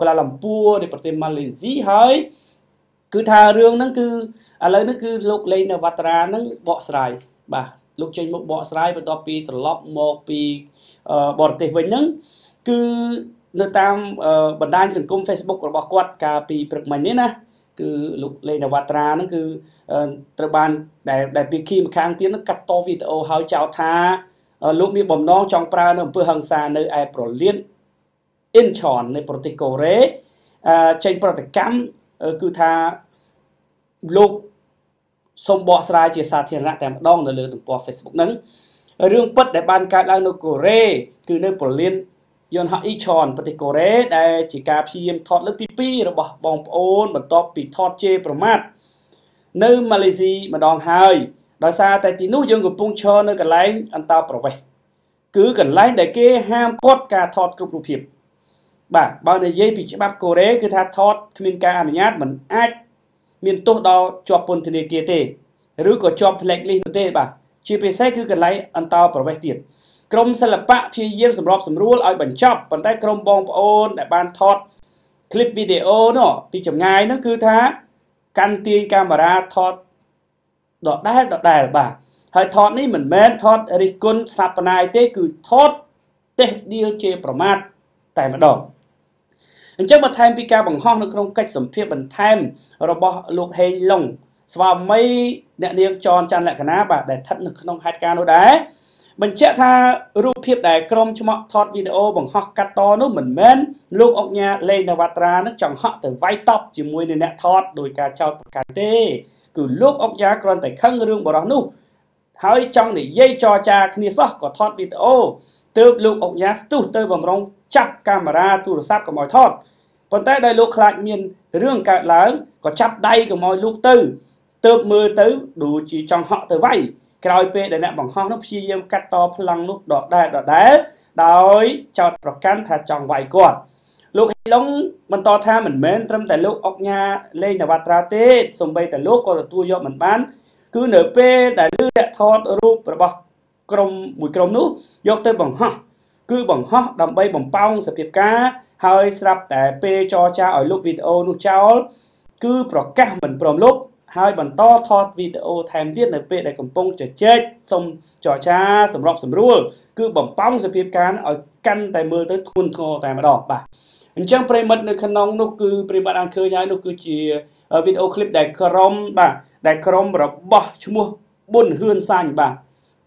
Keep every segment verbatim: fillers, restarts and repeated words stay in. កូឡាឡំពួរនៃប្រទេសម៉ាឡេស៊ីហើយគឺថារឿងហ្នឹងគឺឥឡូវនេះគឺលោកលេងណាវ៉ាត្រាហ្នឹងបកស្រាយបាទលោកចេញមកបកស្រាយបន្ទាប់ពីត្រឡប់មកពីបរទេសវិញហ្នឹងគឺនៅតាមបណ្ដាញសង្គម Facebook របស់គាត់កាលពីព្រឹកមិញនេះណា គឺលោកលេងណាវ៉ាត្រាហ្នឹងគឺត្រូវបានដែលពីគីម្ខាងទៀតហ្នឹងកាត់តវីដេអូហើយចោទថា លោកមានបំណងចង់ប្រើនៅអំពើហឹង្សានៅឯប្រលានអ៊ីនឆននៃប្រទេសកូរ៉េចេញប្រតិកម្មគឺថាលោកសូមបកស្រាយជាសាធារណៈតែម្ដងនៅលើទំព័រ Facebook ហ្នឹងរឿងពិតដែលបានកើតឡើងនៅកូរ៉េគឺនៅប្រលានយន្តហោះអ៊ីឆនប្រទេសកូរ៉េដែលជាការព្យាយាមថតលើកទី 2របស់បងប្អូនបន្ទាប់ពីថតជេរប្រមាថនៅម៉ាឡេស៊ីម្ដងហើយ ដោយសារតែទីនោះយើងកំពុងឈរនៅកន្លែងអន្តោប្រវេសន៍គឺកន្លែងដែលគេហាមគាត់ការថតគ្រប់រូបភាពបាទបើនិយាយពីច្បាប់កូរ៉េគឺថាថតគ្មានការអនុញ្ញាតមិនអាចមានទោសដល់ជាប់ពន្ធនាគារទេឬក៏ជាប់ផ្លេកលិសនោះទេបាទជាពិសេសគឺកន្លែងអន្តោប្រវេសន៍ទៀតក្រុមសិល្បៈព្យាយាមសម្របសម្រួលឲ្យបញ្ចប់ប៉ុន្តែក្រុមបងប្អូនដែលបានថត ដដែលបាទហើយថតនេះមិនមែនថតរិះគន់ស្ថាបនាទេគឺថតទេដៀលជាប្រមាថតែម្ដងអញ្ចឹងបើថែមពីការបង្ហោះនៅក្នុងកិច្ចសម្ភារបន្ថែមរបស់លោកហេងឡុងស្វាមីអ្នកនាងចរចាលក្ខណាបាទដែលស្ថិតនៅក្នុងហេតុការណ៍នោះដែរបញ្ជាក់ថារូបភាពដែលក្រុមឆ្មាក់ថតវីដេអូបង្ហោះកាត់តនោះមិនមែនលោកអង្គាលេងណាវ៉ាត្រានឹងចង់ហក់ទៅវាយតប់ជាមួយនឹងអ្នកថតដោយការចោទប្រកាន់ទេ គឺលោកអង្គាគ្រាន់តែខឹងរឿងរបស់នោះហើយចង់និយាយចរចាគ្នាសោះក៏ថតវីដេអូទើបលោកអង្គាស្ទុះទៅបំរុងចាប់កាមេរ៉ាទូរសព្ទកុំឲ្យថតប៉ុន្តែដោយលោកខ្លាចមានរឿងកើតឡើងក៏ចាប់ដៃកុំឲ្យលោកទៅទើបមើលទៅដូចជាចង់ហក់ទៅវាយក្រោយពេលដែលអ្នកបង្ហោះនោះព្យាយាមកាត់តផ្លាំងនោះដដែលដដែលដោយចោទប្រកាន់ថាចង់វាយគាត់ លោកឡេងណាវ៉ាត្រាទេសំបីតែលោកក៏ទទួលយកមិនបានគឺនៅពេលដែលលោកអ្នកថតរូបរបស់ក្រុមមួយក្រុមនោះយកទៅបង្ហោះគឺបង្ហោះដើម្បីបំផោងសភាពការហើយស្រាប់តែពេលចរចាឲ្យលោកវីដេអូនោះចោលគឺប្រកាសមិនព្រមលុបហើយបន្តថតវីដេអូថែមទៀតនៅពេលដែលកំពុងជជែកសុំចរចាសម្រាប់សម្រួលគឺបំផោងសភាពការឲ្យកាន់តែមើលទៅធ្ងន់ធ្ងរតែម្ដងបាទ អញ្ចឹងប្រិមិត្តនៅក្នុងនោះគឺប្រិមិត្តអង្គឃើញហើយនោះគឺជាវីដេអូឃ្លីបដែលក្រុមបាទដែលក្រុមរបស់ឈ្មោះប៊ុនហ៊ឿនសាញ់បាទ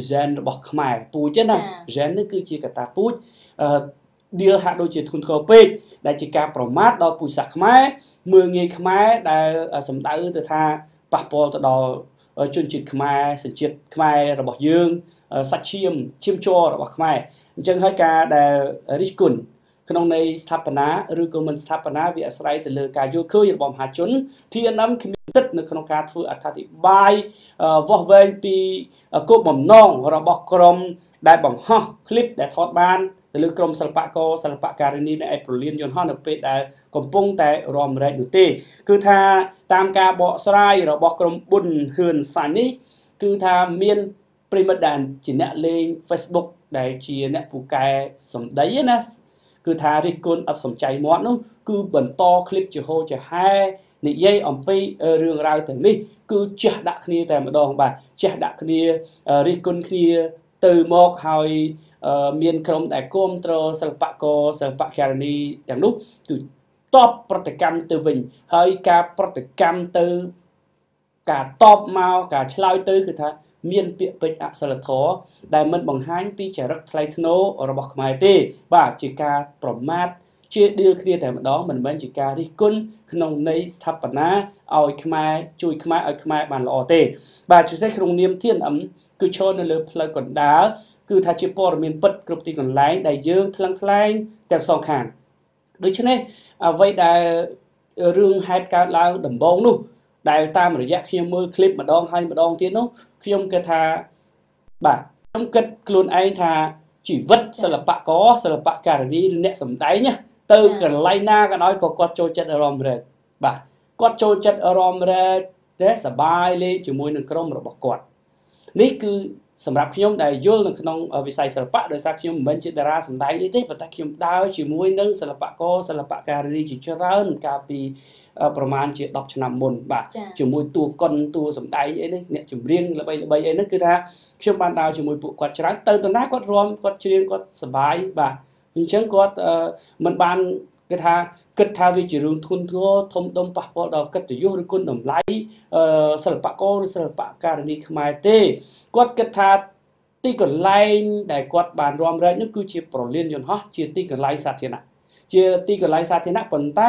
ន័យស្ថាបនាឬក៏មិនស្ថាបនាវាអាស្រ័យទៅលើការយល់ឃើញរបស់មហាជនធាន Facebook ដែលជាអ្នកពូកែសម្ដីណា គឺថារិះគន់អត់សំចៃមាត់នោះគឺបន្តคลิปជាហោចាហែនិយាយអំពីរឿងរ៉ាវទាំងនេះគឺចេះដាក់គ្នាតែម្ដងបាទចេះដាក់គ្នារិះគន់គ្នាទៅមកហើយមានក្រុមដែលគាំទ្រសិល្បករសិល្បករនីទាំងនោះគឺតបប្រតិកម្មទៅវិញហើយការប្រតិកម្មទៅ cả top màu cả slide tư cứ thế miền biển bên ạ sờ thó đại môn bằng hai pi trẻ rất thay nô ở bậc mai tê và chỉ ca promat chưa đưa kia tại đó mình vẫn chỉ ca đi cún nông nấy thập bản ao khmai chui khmai ao khmai bàn lò tê và chủ sách không niêm thiên ấm cứ cho nên lừa lời còn đá cứ thay chỉ po miền bắc cực tì còn lái đại dương thăng slide đẹp sòng hàng đối chứ này à, vậy đại rương hai ca lao đầm bông luôn đại ta mà dạy khi mưa clip mà đong hay mà đong tiếng nó khi ông kêu thà bà ông kêu luôn anh thà chỉ vất sao là bạ có sao là bạ cả đi nẹt sầm tái nhá từ gần lai na cái nói có con trôi chân ở rom rồi bà con trôi chân ở rom rồi thế sờ bay lên chỉ môi nâng cong rồi bọc quạt đấy cứ sầm rạp khi ông đại vô là nông ở vị sai sờ bạ đời sau khi ông bên trên ra sầm tái như thế và ta khi ông đau chỉ môi nâng sao là bạ có sao là bạ cả đi chỉ cho ra hơn cà phê ប្រមាណជា យើងក៏មិនបានថាមានការហាមឃាត់មិនឲ្យការថតទេណាបាទគាត់ថតដោយប្រើទូរស័ព្ទដូចជា អត្ថាធិប្បាយបន្ថែមដែលមានអី ហាក់ដូចជាអក្សរលទ្ធផលបន្តិចទៅចោះបាទសូមទោសបាទក្រុមរបស់លោក đại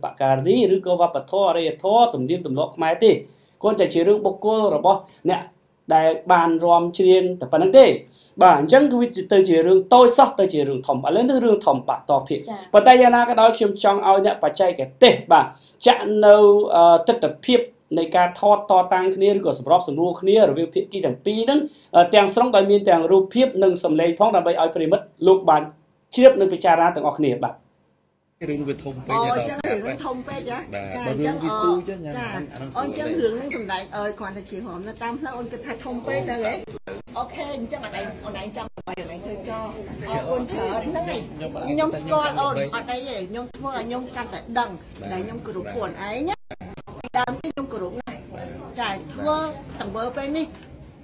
bạc cà ri rừng cò và thọ đây thọ tụm điên tụm lọ mai tê con chạy chỉ rừng bọc cô rồi bọ nè đại bàn ròm chiên tập bàn tê bản chân cứ biết tới chỉ rừng tôi sót tới chỉ rừng thòng bà lớn tới rừng thòng bạc to phiệt và tay ra na cái đó khiêm trong ao nè và chạy cái tê bà chặn lâu tất tập phiệt ในการថតតតាំងគ្នាឬក៏សម្របសម្រួលគ្នារវាងភាគីទាំងពីរហ្នឹងទាំងរូបភាពនិងសម្លេងផងដើម្បីឲ្យប្រិមិត្តលោកបានជ្រាបនិងពិចារណាទាំងអស់គ្នាបាទរឿងវាធំពេក តែធ្វើតង្វើពេលនេះគឺអរគុណដែលអូនធ្វើឲ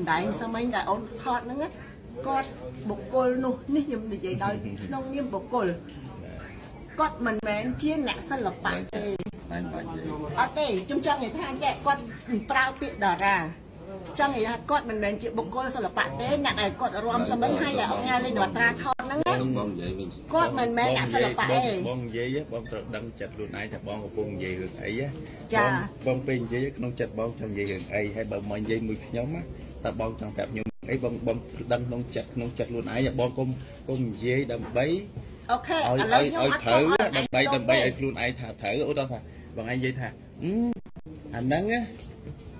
ំដែងសម័យដែលអូនថតហ្នឹងគាត់បុគ្គលនោះនេះខ្ញុំនិយាយដល់ក្នុងនាមបុគ្គលគាត់មិនមែនជាអ្នកសិល្បៈទេ ចឹងឯងគាត់មិនមែនជាបុគ្គលសិល្បៈទេអ្នកឯងគាត់រំសម្មិញឲ្យតែអង្គាលេងវត្រាថតហ្នឹងគាត់មិនមែនអ្នកសិល្បៈទេបងនិយាយបងត្រូវដឹងចិត្តខ្លួនឯងតែបងកំពុងនិយាយរឿងអីហ៎ចាបងពេលនិយាយក្នុងចិត្តបងចង់និយាយរឿងអីហើយបើមិននិយាយមួយខ្ញុំតែបងចង់ប្រាប់ខ្ញុំអីបងបងដឹងក្នុងចិត្តក្នុងចិត្តខ្លួនឯងតែបងកុំកុំនិយាយដើម្បីអូខេឥឡូវខ្ញុំអត់ថតអីទេមិនខំ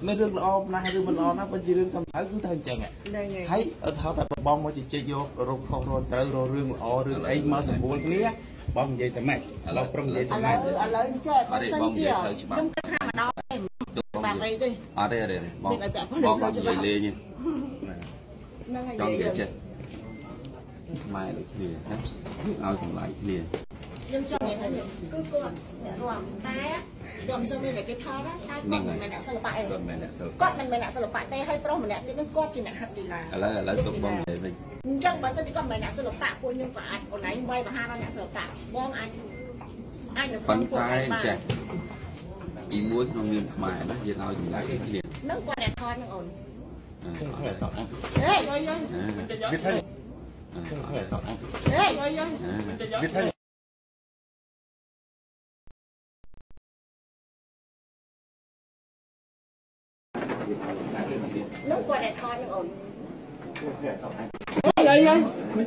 mấy riêng lọ này riêng mình lọ nó vẫn chỉ riêng tâm thái cứ thân chân à. Thấy ở tháo tại bong mà chỉ chơi vô rồi không rồi tới rồi riêng lọ riêng ấy mà sủng bố nia. Bong dây tầm mày, lóc bông dây tầm mày. Ở đây bong dây tầm mày. Đúng cái hai mà đó em. Bong dây đi. Ở đây đây. Bong bong dây lê nhỉ. Trong dây chân. Mai lại kia nhé. Ao còn lại kia. Nhưng cho người thấy cứ cột, ròm tay, ròm xong đây là cái thao đó. Tay con mình đã sờ bại. Con mình đã sờ. Con mình đã sờ bại tay hơi pro mình đã cái con chỉ đã hạt gì là. Lấy lấy tục bong dây mình. Chắc bản thân thì con mày đã sửa tạ của nhưng phải anh còn anh quay và hai nó đã sửa tạ bom anh anh được con tay trẻ đi muối nó miền mài nó giờ tao chỉ lấy cái tiền nước qua đèn thon nó ổn thế rồi dân biết thế thế rồi dân biết thế nước qua đèn thon nó ổn đây đây mình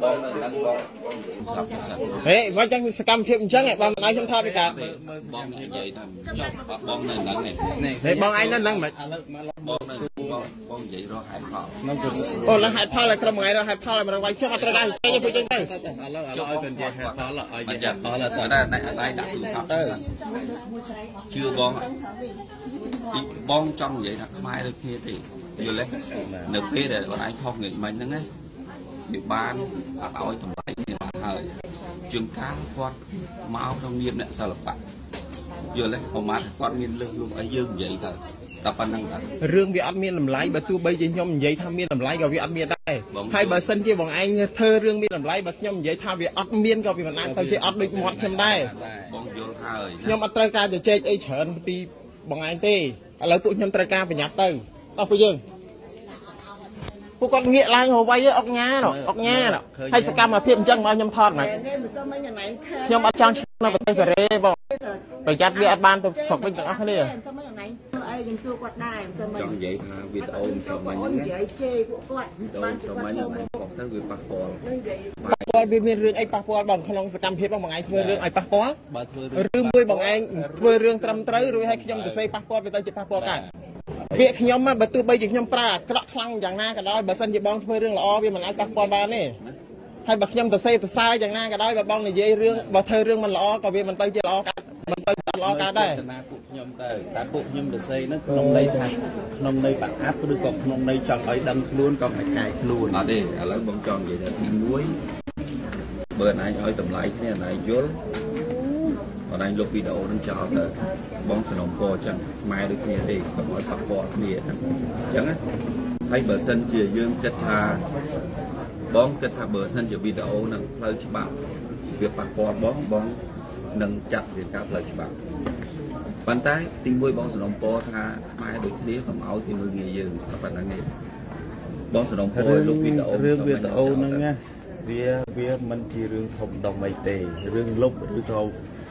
bom này nặng bom đấy vâng chắc sẽ cam thiệp chắc này bom anh không tha đi cả bom này vậy cho quả bom này nặng này đấy bom anh nó nặng mà bom này bom vậy rồi hại thọ ô là hại thọ là cái mày rồi hại thọ là mày quay trước ở đây đây chơi chơi chơi chơi cho ai cần chơi hại thọ là ai chơi thọ là ở đây ở đây đặt túi sọc chưa bom bom trong vậy đặt mai được nghe thì vừa lên được kia để bọn anh không người mình nữa ấy địa bàn ở đảo tầm bảy thì là thời trường cá con máu trong miền này sao lập bạn vừa lên còn mát con miền lưng luôn ở dương vậy thôi tập anh đang tập riêng về ăn miên làm lái bà tôi bây giờ nhom vậy tham miên làm lái gọi về ăn miên đây hai bà sân kia bọn anh thơ riêng miên làm lái bà nhom vậy tham về ăn miên gọi về bọn anh tao chơi ăn được mọt thêm đây nhom ăn trai ca để chơi ấy chởn đi bọn anh tê lấy tụi nhom trai ca về nhặt tay tao bây giờพวกคนเงียบไรหัวไว้ออกงาหรอออกงาหรอให้สกามมาเพียบจังมาย่ำทอดไหมย่ำอัดจังมาประเทศอะไรบอกไปจัดเวียดบ้านไปฝักเป็นจังอะไรเนี่ยจังใหญ่มาวิดโอมสมัยนั้นวิดโอมสมัยนั้นบอกท่านวิปักปอนปักปอนเป็นเรื่องไอ้ปักปอนบอกขนมสกามเพียบบอกไงเธอเรื่องไอ้ปักปอนเรื่องมวยบอกไงเธอเรื่องตรำตรึรู้ให้ขยมจะใส่ปักปอนไปตั้งจิตปักปอนกันviệc nhóm mà bật tu bây giờ nhóm pra cọ khăng dạng na cả đôi bật sân bong chơi riêng là o vì mình ăn bạc con ba nè hay bật nhóm từ xe từ sai dạng na cả đôi bật bong này dễ riêng bật thơ riêng mình là o còn vì mình tơi chơi lo cả mình tơi chơi lo cả đây nhóm từ ta bộ nhóm từ xe nó nông đây thằng nông đây bạn áp tôi còn nông đây chọn ấy đâm luôn còn phải cài luôn à đây lấy bông tròn vậy là đi muối bữa nay hỏi tầm lại cái này dốt còn anh lúc video đang chờ tới bóng sân ông co chẳng mai được nghe đi còn nói bạc bọt nghe chẳng á hay bờ sân chìa dương kết thà bóng kết thà bờ sân chìa video nâng lời cho bạn việc bạc bọt bóng bóng nâng chặt thì các lời cho bạn bàn tay tìm vui bóng sân ông co thà mai được nghe phẩm áo thì mới nghe dương các bạn đang nghe bóng sân ông co lúc video riêng video nâng nha vía vía mình chỉ riêng không đồng mày tề riêng lúc riêng thâu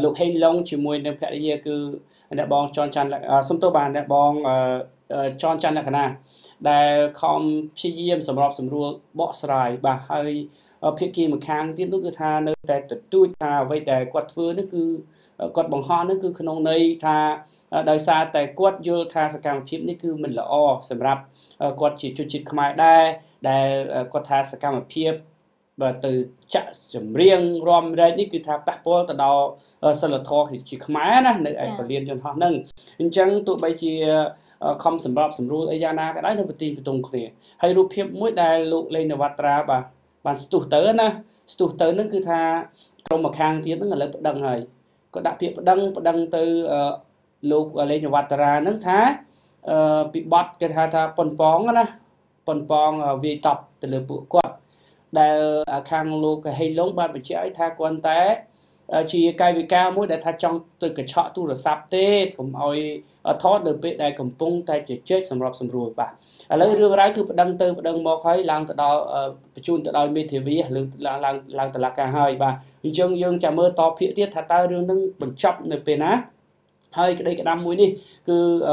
lục hình long chỉ môi nên phải đi cứ đã bong tròn tràn là sum tô bàn đã bong tròn tràn là khả năng đã không phi diêm sầm rộp sầm rùa bỏ sài bà hơi phía kia một khang tiếp nó cứ tha nơi tại tôi tha vậy tại quạt phơi nó cứ quạt bằng hoa nó cứ không nơi tha đời xa tại quạt vô tha sạc cam phím nó cứ mình là o sản rập quạt chỉ chút chút mai đây đây quạt tha sạc cam phím và từ chợ chấm riêng rom đây nó cứ tha bạc bò từ đầu sờ lợt thò thì chỉ mai đó nơi ở liên cho họ nâng chẳng tụi bây chỉ không sản rập sản rú ai na cái đấy nó bị tin bị tung kề hay rú phím mỗi đâyលោក ឡេង ណាវ៉ាត្រា bà bạn tụt tới nè tụt tới nó cứ tha trong một hàng tiếng nó là bất đăng rồi có đặc biệt bất đăng bất đăng từលោក ឡេង ណាវ៉ាត្រា nó tha bị bọt cái tha tha pon pong á nè pon pong vì tập từ lửa bụi quạt đại khang Lục hay lông bạn bị chảy tha quan té chỉ cài bị cao mỗi đại tha trong từ cái chọ tu là sạp tê cũng oi thoát được bị đại cầm pung tay chỉ chết sầm rập sầm rùi bà lấy rương rái cứ đăng từ đăng mò khói lang từ đó chun từ đó mê thì vi lang lang lang từ là cả hai bà dương dương chả mơ to phía tiết tha ta rương nâng bẩn chọc được về ná hơi cái đây cái năm mũi đi cứ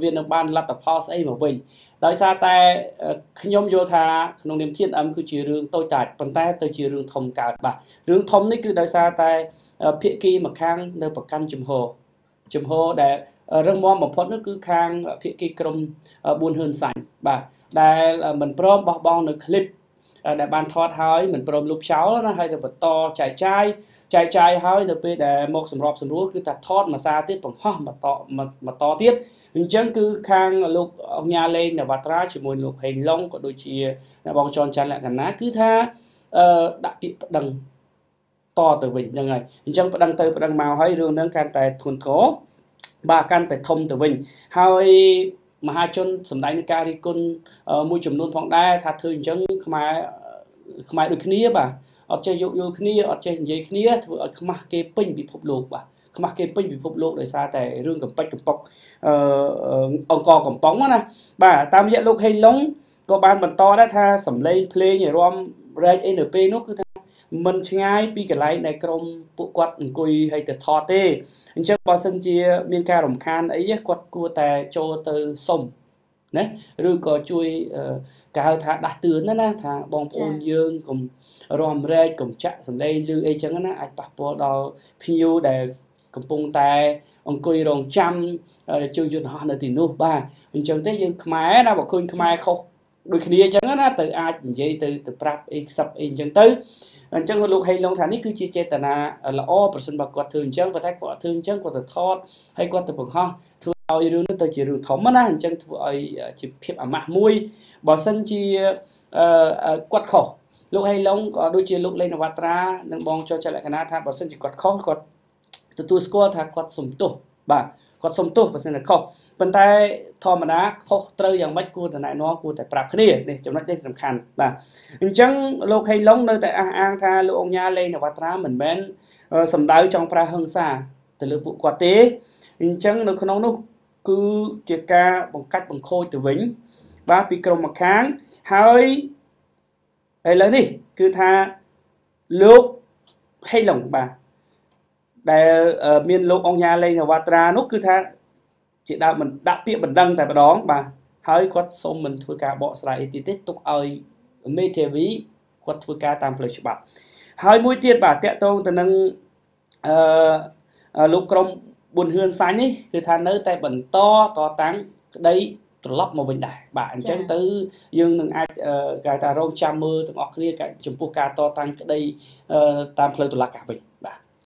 viên đồng ban lật tập house ấy mà mình đời xa tay nhôm vô thà nông niệm thiên âm cứ chỉ rương tôi tạt bàn tay tôi chỉ rương thông cả bà rương thông đấy cứ đời xa tay phía kia mà khang nơi bậc căn chùm hồ chùm hồ để rừng mò một phút nó cứ khang phía kia cầm buồn hơn sảnh bà đây mình prom bong bong được clip để bàn thoát hơi mình prom lúc cháu nó hay là vật to chảy chai chai chai hơi được về để một sầm rọp sầm rúa cứ tạt thoát mà xa tiết bằng hoa mà to mà mà to tiết hình chấn cứ khang Lục ông nhà lên là vặt ra chỉ muốn Lục hình long có đôi chi là bong tròn chăn lại cả ná cứ tha đặc biệt đằng to từ mình như này hình chấn đằng từ đằng màu hơi rương đang can tài thuần cố bà can tài thông từ mình hơi mà hai chân sầm đáy nước ca đi côn môi trường luôn phong đai tha thư hình chấn mà mà được kia bà ở chơi dụ dụ kia ở chơi dây kia ở không mặc cái pin bị phục lục bà không mặc cái pin bị phục lục đời xa tại rương cầm bách cầm bọc ông co cầm bóng á bà tam hiện Lục hay lóng có ban bàn to đã tha sẩm lên play nhảy rom ray np nó cứ tha mình ngay pi cái lái này trong bộ quạt cùi hay từ thò tê chứ bao sân chia miên ca đồng khan ấy quạt cua tè cho từ sông đấy rồi có chui cả thà đặt tướng đó na thà bong ôn dương cùng rom rê cùng chạ sầm đây lư ấy chẳng na ai bạc bò đò phiêu để cùng bông tay ông cùi rồng trăm chơi chơi họ là tiền nô ba mình chẳng thấy dương khmer na bảo khơi khmer không đôi khi chẳng na từ ai vậy từ từ prap sập chẳng tới chẳng có Lục hay long thà ní cứ chia chia là o bổ sung bạc quạt thường chẳng và thái quạt thường chẳng quạt từ thót hay quạt từ bậc ho ai rừng nó tới chỉ rừng thấm á chẳng thua ai chỉ phép ở mặt mũi bỏ sân chi quật khổ Lục hay lông có đôi chiaលោក ឡេង ណាវ៉ាត្រា đang bong cho trở lại cái na tha bỏ sân chỉ quật khó quật từ tu score tha quật sủng tổ bà quật sủng tổ bỏ sân là khó bàn tay thò mà đá khó trơi dạng bách cua từ nãy nó cua tại prap kia này trong đó đây là quan bà chẳng Lục hay lông nơi tại an tha Lục ông nhà ឡេង ណាវ៉ាត្រា mình bên sầm đáy trong pra hưng xa từ lưỡi vụ quạt tế chẳng được không nốt cứ chia ca bằng cách bằng khôi từ vĩnh và bị cầm một kháng hơi ấy lớn đi cứ tha Lục hay lòng bà để uh, miền Lục ông nhà ឡេង ណាវ៉ាត្រា nó cứ tha chị đã mình đã biết mình đăng tại bà đó bà hơi quát xong mình thua cả bộ lại thì tiếp tục ơi mê thế ví quát thua ca tam lời bạc hơi mũi tiệt bà tẹo tôn từ nâng Lục công buồn hương sáng ấy cứ tha nơi tay bẩn to to táng đấy lóc một bình đại bạn chẳng tới dương đừng ai uh, gài ta rong cha mưa từng ọt kia cả chùm ca to tăng cái đây uh, tam phơi tụi là cả mình